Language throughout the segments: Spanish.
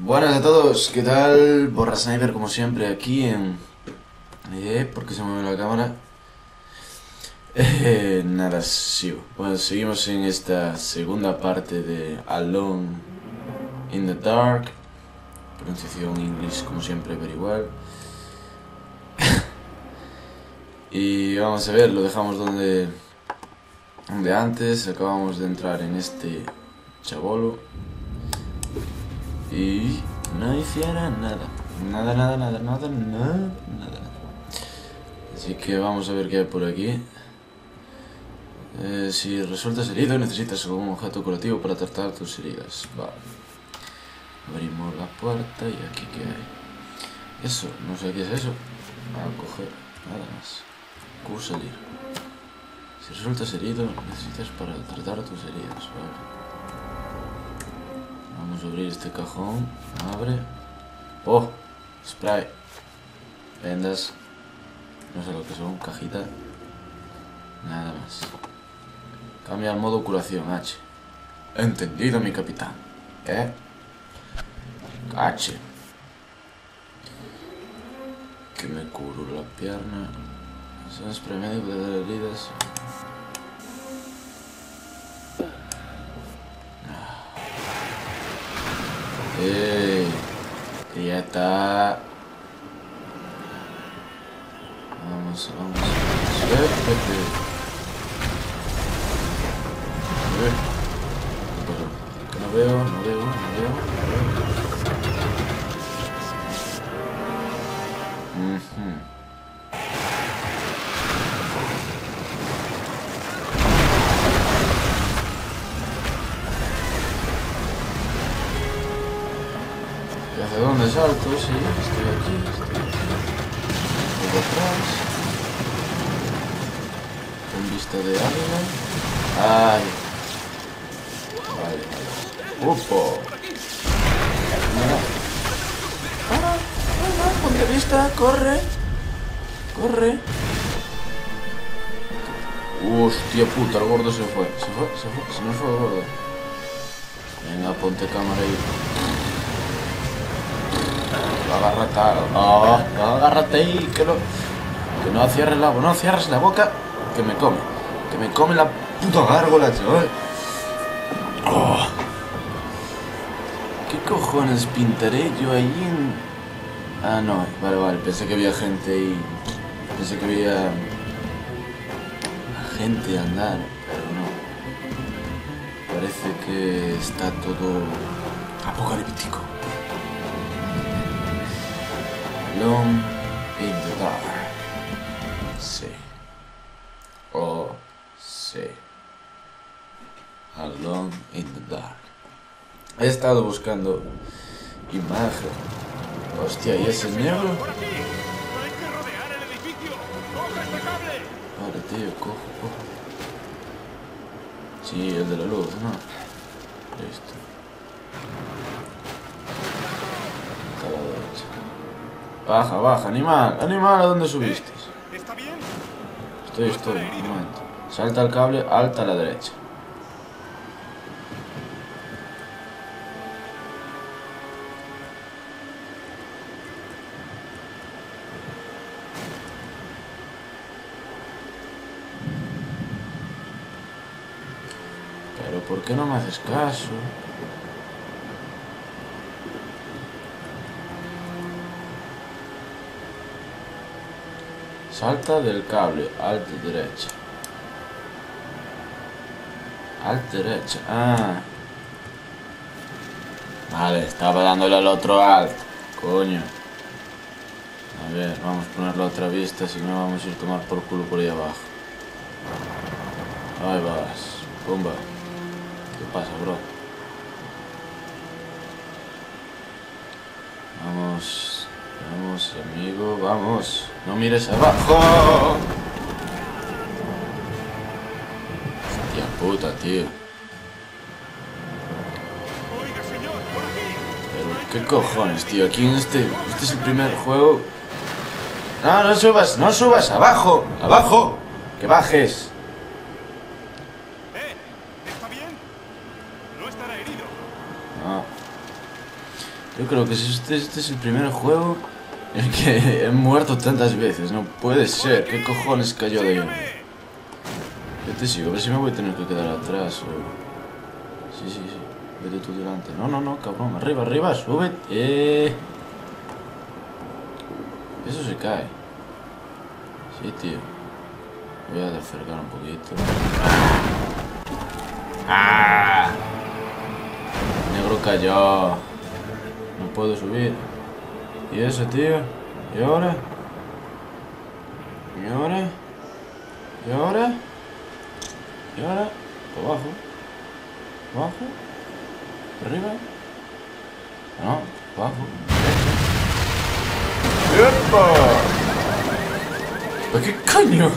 Buenas a todos, ¿qué tal? Borrasniper como siempre aquí en... ¿por qué se mueve la cámara? Nada, sigo. Bueno, seguimos en esta segunda parte de Alone in the Dark. Pronunciación inglés como siempre, pero igual. Y vamos a ver, lo dejamos donde antes. Acabamos de entrar en este chabolo. Y no hiciera nada. Nada. Así que vamos a ver qué hay por aquí. Si resultas herido, necesitas algún objeto curativo para tratar tus heridas. Vale. Abrimos la puerta y aquí qué hay. Eso, no sé qué es eso. A coger, nada más. Q salir. Si resultas herido, necesitas para tratar tus heridas. Vale. Vamos a abrir este cajón. Abre. ¡Oh! Spray. Vendas. No sé lo que son. Cajita. Nada más. Cambia al modo curación. H. Entendido, mi capitán. H. Que me curo la pierna. Son spray médico de dar heridas. Y ya está. Vamos. ¿Qué pasó? No veo. ¿De dónde salto? Sí, estoy aquí. Por atrás. Con vista de águila. ¡Ay! Vale. ¡Upo! ¡Para! ¡Ponte vista! ¡Corre! ¡Corre! ¡Hostia puta! El gordo se fue. Se me fue el gordo. Venga, ponte cámara ahí. Agárrate ahí, que no cierres la boca, que me come, la puta gárgola, chaval. Oh. ¿Qué cojones pintaré yo ahí en...? Ah, no, vale, pensé que había gente ahí, pensé que había gente andar, pero no, parece que está todo apocalíptico. Alone in the Dark. Sí. Oh, sí. Alone in the Dark. He estado buscando imagen. Hostia, ¿y ese negro? Vale, tío, cojo. Sí, el de la luz, ¿no? Listo. Baja, animal, ¿a dónde subiste? ¿Está bien? Estoy, un momento. Salta el cable, alta a la derecha. Pero ¿por qué no me haces caso? Salta del cable, alt derecha, ah. Vale, estaba dándole al otro alt, coño. A ver, vamos a ponerlo a otra vista, si no vamos a ir a tomar por culo por ahí abajo. Ahí vas, bomba. ¿Qué pasa, bro? Vamos, amigo, vamos. No mires abajo. Hostia puta, tío. Pero qué cojones, tío. Aquí en este es el primer juego. No subas. Abajo. Que bajes. ¿Está bien? No estará herido. Yo creo que este es el primer juego en que he muerto tantas veces. No puede ser. ¿Qué cojones cayó de ahí? Yo te sigo. A ver si me voy a tener que quedar atrás o... Sí, sí, sí. Vete tú delante. No, no, no, cabrón. Arriba, arriba. Sube. Eso se cae. Sí, tío. Voy a acercar un poquito. ¡Ah! Negro cayó. No puedo subir. ¿Y eso, tío? ¿Y ahora? ¿Y ahora? ¿Y ahora? ¿Y ahora? Por abajo. Abajo. Arriba. No, abajo. ¡Epa! ¿Qué coño?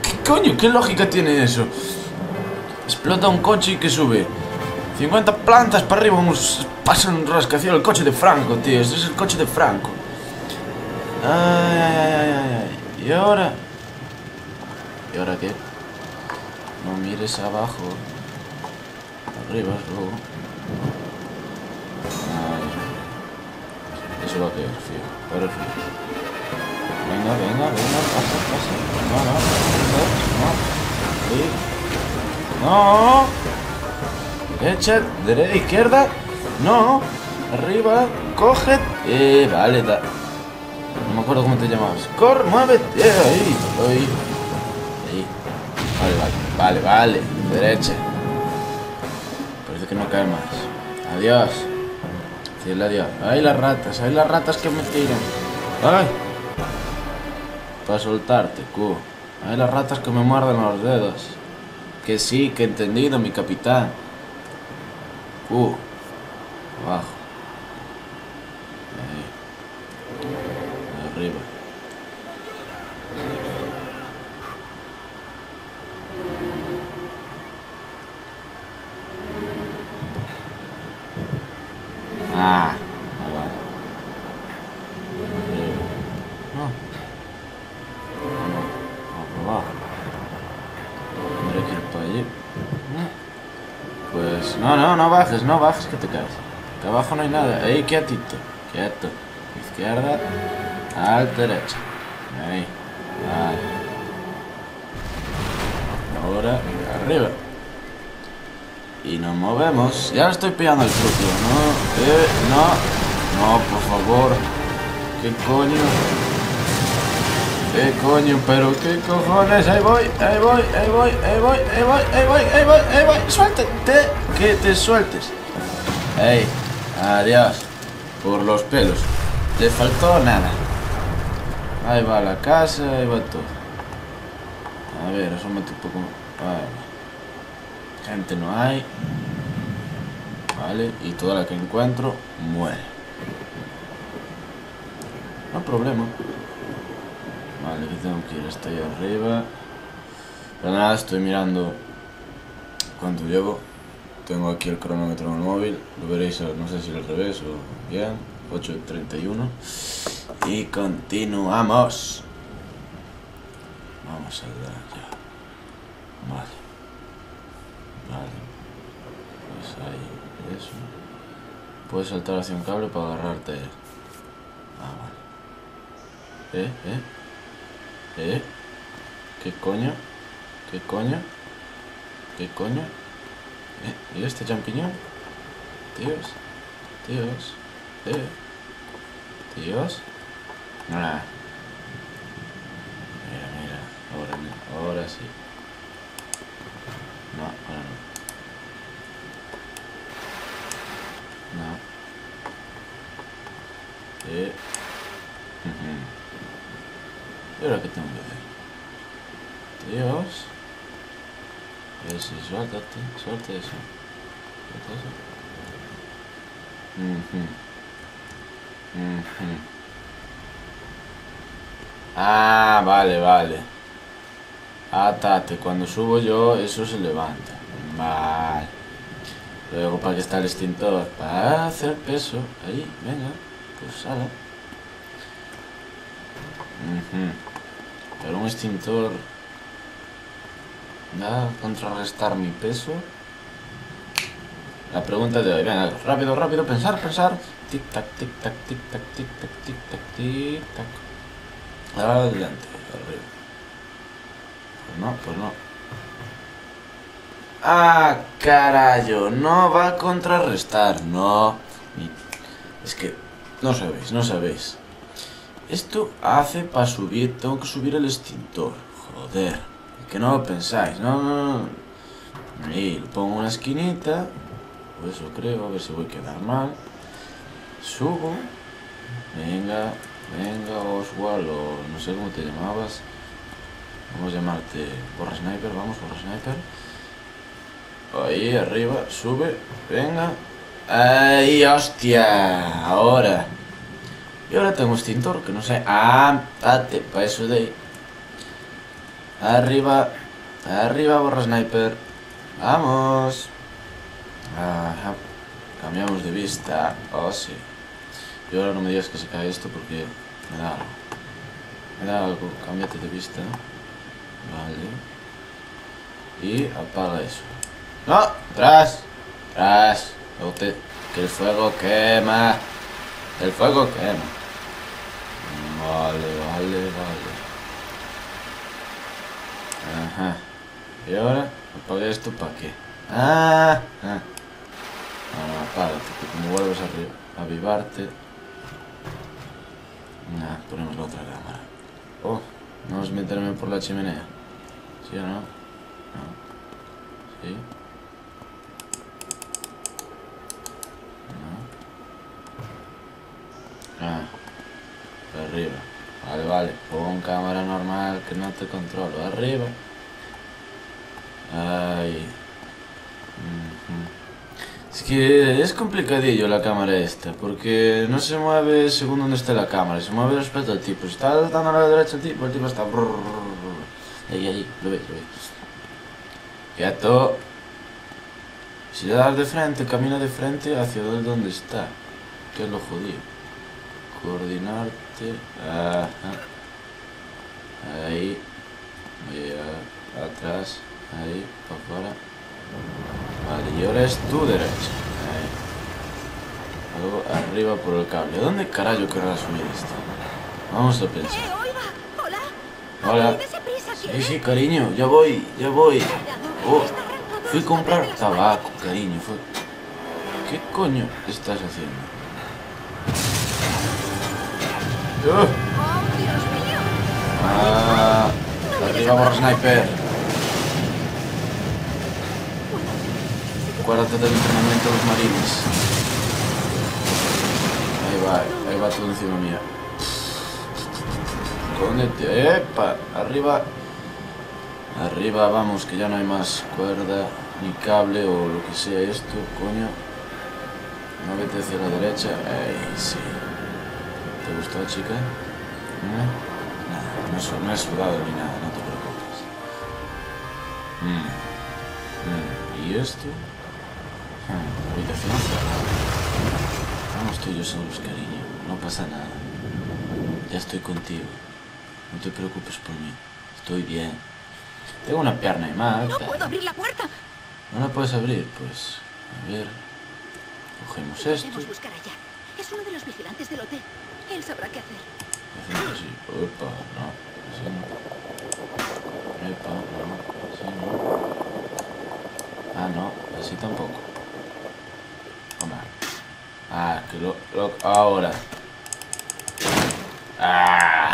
¿Qué coño? ¿Qué lógica tiene eso? Explota un coche y que sube 50 plantas para arriba, pasa un rascacielos. El coche de Franco, tío. Este es el coche de Franco. Ay, ay, ay, ay, ay. ¿Y ahora? ¿Y ahora qué? No mires abajo. Arriba, luego. Ay, eso va a caer, fío. Ahora fío. Venga, venga, venga. Pasa, pasa. No, no, no, no. No. Derecha, derecha, izquierda. No, arriba, coge. Vale, da. No me acuerdo cómo te llamabas. Corre, muévete. Ahí, ahí. Ahí. Vale, vale, vale, vale. Derecha. Parece que no cae más. Adiós. Dile adiós. Ahí las ratas que me tiran. Ay. Para soltarte, cu. Ahí las ratas que me muerden los dedos. Que sí, que he entendido, mi capitán. Abajo. Ahí. Arriba. Ah, vale. Arriba. No. No, no. Abajo. Tendré que ir para allí. Pues no, no, no bajes que te caes. Que abajo no hay nada. Ahí, quietito. Quieto. Izquierda. Al derecha. Ahí. Vale. Ahora, arriba. Y nos movemos. Ya estoy pillando el truco. No, no. No, por favor. ¿Qué coño? ¿Qué coño? Pero qué cojones, ahí voy, ahí voy, ahí voy, ahí voy, ahí voy, ahí voy, ahí voy, ahí voy, suéltate, que te sueltes. Ey, adiós, por los pelos, te faltó nada. Ahí va la casa, ahí va todo. A ver, asómate un poco. Vale. Gente no hay. Vale, y toda la que encuentro muere. No hay problema. Vale, aquí tengo que ir hasta ahí arriba. Pero nada, estoy mirando cuánto llevo. Tengo aquí el cronómetro en el móvil. Lo veréis, no sé si al revés o bien. 8:31. Y continuamos. Vamos a dar ya. Vale. Vale. Pues ahí, eso. Puedes saltar hacia un cable para agarrarte. Ah, vale. ¿Qué coño? ¿Qué coño? ¿Qué coño? ¿Y este champiñón? Dios. Dios. Dios. Ah. Mira, mira. Ahora, ahora sí. No, ahora no. No. ¿Y ahora qué tengo que hacer? Dios. Eso, suéltate, suelta eso. Suelta eso. Ah, vale, vale. Atate, cuando subo yo, eso se levanta. Vale. Luego, ¿para qué está el extintor? Para hacer peso. Ahí, venga. Pues sala. Pero un extintor va a contrarrestar mi peso. La pregunta de hoy, venga, rápido, rápido, pensar, pensar. Tic tac, tic tac, tic tac, tic tac, tic tac, tic tac. Ahora adelante, arriba. Pues no, pues no. Ah, carajo, no va a contrarrestar, no. Es que no sabéis, no sabéis. Esto hace para subir, tengo que subir el extintor. Joder, que no lo pensáis, no, no, no. Y pongo una esquinita. Pues eso creo, a ver si voy a quedar mal. Subo. Venga, venga, Oswald, o no sé cómo te llamabas. Vamos a llamarte Borrasniper, vamos, Borrasniper. Ahí arriba, sube, venga. ¡Ay, hostia! Ahora. Y ahora tengo extintor, que no sé. ¡Ah! ¡Pate! Para eso de ahí. Arriba. Arriba, Borrasniper. ¡Vamos! Ajá. Cambiamos de vista. Oh, sí. Y ahora no me digas que se cae esto porque me da algo. Me da algo. Cámbiate de vista. Vale. Y apaga eso. ¡No! ¡Tras! ¡Tras! Que el fuego quema. El fuego quema. Vale, vale, vale. Ajá. Y ahora, apague esto para qué. Ah, ah. Ah, apágate, que como vuelves a avivarte. Nah, ponemos la otra cámara. Oh, no es meterme por la chimenea. ¿Sí o no? No. Sí. Ah, arriba. Vale, vale. Pon cámara normal que no te controlo. Arriba. Ay. Es que es complicadillo la cámara esta, porque no se mueve según donde esté la cámara. Se mueve respecto al tipo. Si estás dando a la derecha al tipo, el tipo está. Ahí, ahí. Lo veis, lo veis. Quieto. Si le das de frente, camina de frente hacia donde está. Que es lo jodido. Coordinarte. Ajá. Ahí. Voy a atrás. Ahí. Para afuera. Vale, y ahora es tu derecha. Ahí. Luego arriba por el cable. ¿Dónde carajo querrás subir esto? Vamos a pensar. Hola. Hola. Sí, sí, cariño. Ya voy. Ya voy. Oh, fui a comprar tabaco, cariño. Fue... ¿Qué coño estás haciendo? Ah, arriba, Borrasniper. Acuérdate del entrenamiento de los marines. Ahí va todo encima mía. Cóndete, epa, arriba. Arriba, vamos, que ya no hay más cuerda, ni cable o lo que sea esto, coño. No vete hacia la derecha, ahí sí. ¿Te gustó, chica? Nada, no he sudado ni nada, no te preocupes. ¿Y esto? Habitación cerrada. Vamos tú y yo solos, cariño. No pasa nada. Ya estoy contigo. No te preocupes por mí. Estoy bien. Tengo una pierna y más. No puedo abrir la puerta. No la puedes abrir, pues. A ver. Cogemos esto. Podemos buscar allá. Es uno de los vigilantes del hotel. Él sabrá qué hacer. Hacemos así. Opa, no. Así no. Epa, no. Así no. Ah, no. Así tampoco. Toma. Ah, que lo ahora. Ah.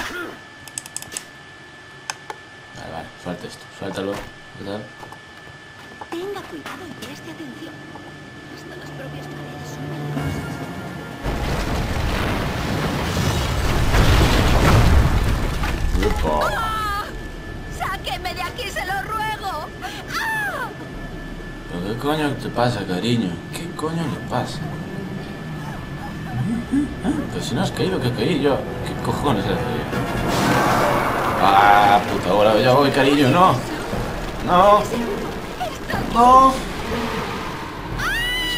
Vale, vale. Suelta esto. Suéltalo. ¿Verdad? Tenga cuidado y preste atención. Hasta las propias paredes son peligrosas. ¡Oh! ¡Sáqueme de aquí, se lo ruego! ¡Ah! ¿Pero qué coño te pasa, cariño? ¿Qué coño le pasa? Pero si no has caído, que caí yo. ¿Qué cojones haces? ¡Ah, puta! Ahora ya voy, cariño. ¡No! ¡No! ¡No!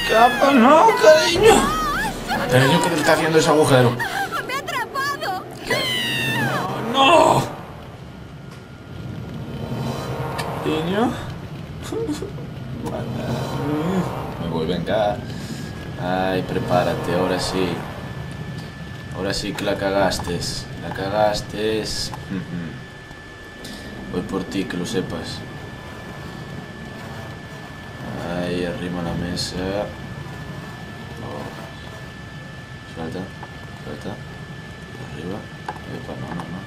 ¡Escapa! ¡No, cariño! ¡Cariño, que te está haciendo ese agujero! ¡Me ha atrapado! ¡No! ¡No! Me pues venga. Ay, prepárate, ahora sí. Ahora sí que la cagaste. La cagaste. Voy por ti, que lo sepas. Ahí arriba la mesa. Oh. Suelta, suelta. Arriba. Epa, no, no, no.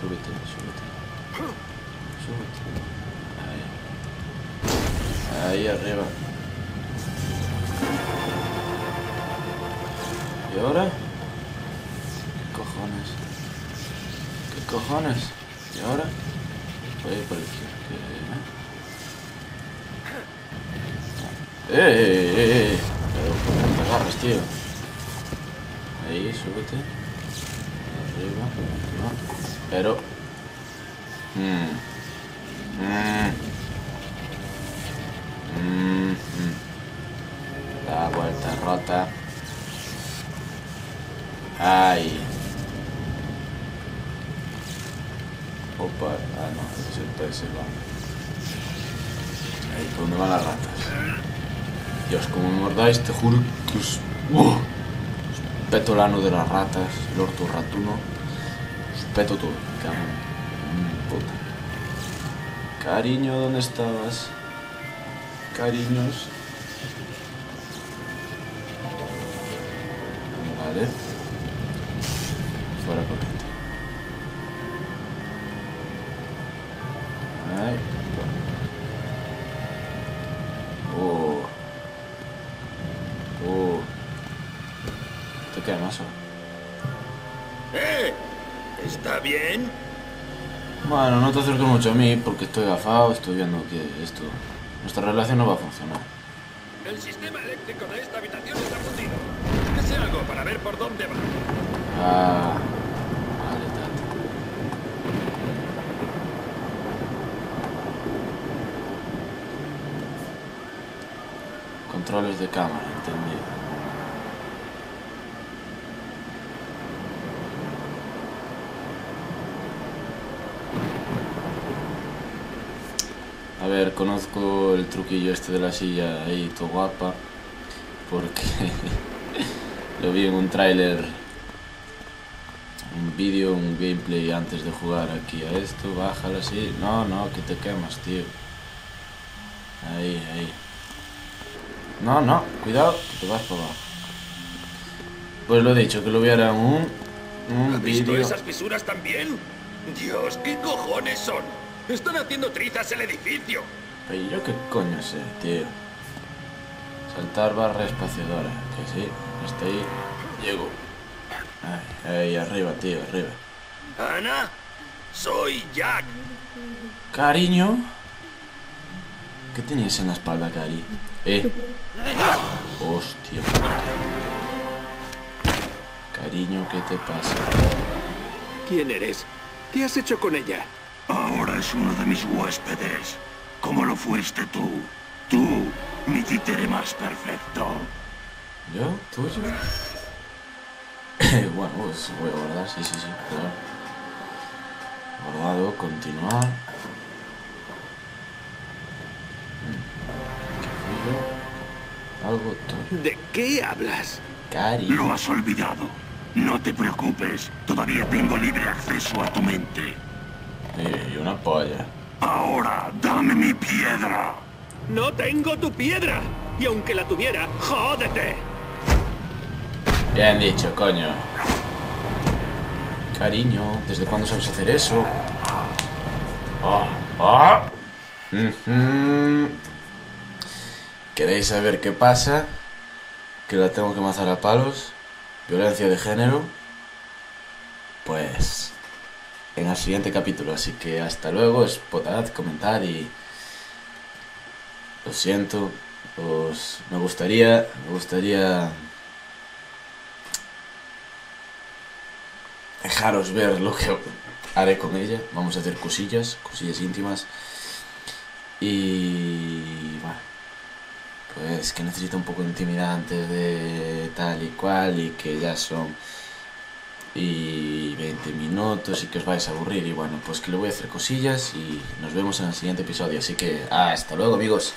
Súbete, súbete. Súbete. Ahí. Ahí arriba. ¿Y ahora? ¿Qué cojones? ¿Qué cojones? ¿Y ahora? Voy a ir por el izquierdo. ¡Eh! Pero ¿cómo te agarras, tío? Ahí, súbete. Arriba, arriba. Pero... La vuelta rota. Ay. Opa, ah no, es el pez, va. Ahí, ¿por dónde van las ratas? Dios, como me mordáis, te juro que os... ¡Oh! Os peto el ano de las ratas, el orto ratuno. Os peto todo, cabrón. Puta. Cariño, ¿dónde estabas? Cariños. Vale. Fuera poquito. Ahí. Oh. Oh. Te queda más. ¡Eh! ¿Está bien? Bueno, no te acerques mucho a mí porque estoy gafado, estoy viendo que esto... Nuestra relación no va a funcionar. El sistema eléctrico de esta habitación está fundido. Búsquese algo para ver por dónde va. Ah, vale, tanto. Controles de cámara, entendido. A ver, conozco el truquillo este de la silla ahí, todo guapa, porque lo vi en un tráiler. Un vídeo, un gameplay antes de jugar aquí a esto, bájalo así. No, no, que te quemas, tío. Ahí, ahí. No, no, cuidado, que te vas para abajo. Pues lo he dicho, que lo viera en un vídeo. ¿Esas fisuras también? Dios, ¿qué cojones son? Están haciendo trizas el edificio. Pero yo qué coño sé, tío. Saltar barra espaciadora, que sí, hasta ahí llego. Ay, ahí arriba, tío, arriba. Ana, soy Jack. Cariño, ¿qué tenías en la espalda, Cari? Hostia. Cariño, ¿qué te pasa? ¿Quién eres? ¿Qué has hecho con ella? Ahora es uno de mis huéspedes. ¿Cómo lo fuiste tú? Tú, mi títere más perfecto. ¿Yo? ¿Tú? Bueno, pues voy a guardar, sí, claro. Guardado, continuar. ¿Qué fue yo? Algo tonto. ¿De qué hablas? Cari. Lo has olvidado. No te preocupes, todavía tengo libre acceso a tu mente. Y una polla. Ahora, dame mi piedra. No tengo tu piedra. Y aunque la tuviera, jódete. Bien dicho, coño. Cariño, ¿desde cuándo sabes hacer eso? ¿Queréis saber qué pasa? ¿Que la tengo que matar a palos? ¿Violencia de género? Pues... en el siguiente capítulo, así que hasta luego, votad, comentad y... Lo siento, os... Me gustaría... Dejaros ver lo que haré con ella. Vamos a hacer cosillas íntimas. Y... bueno, pues que necesita un poco de intimidad antes de tal y cual. Y que ya son... y 20 minutos y que os vais a aburrir. Y bueno, pues que le voy a hacer cosillas. Y nos vemos en el siguiente episodio. Así que hasta luego, amigos.